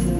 Come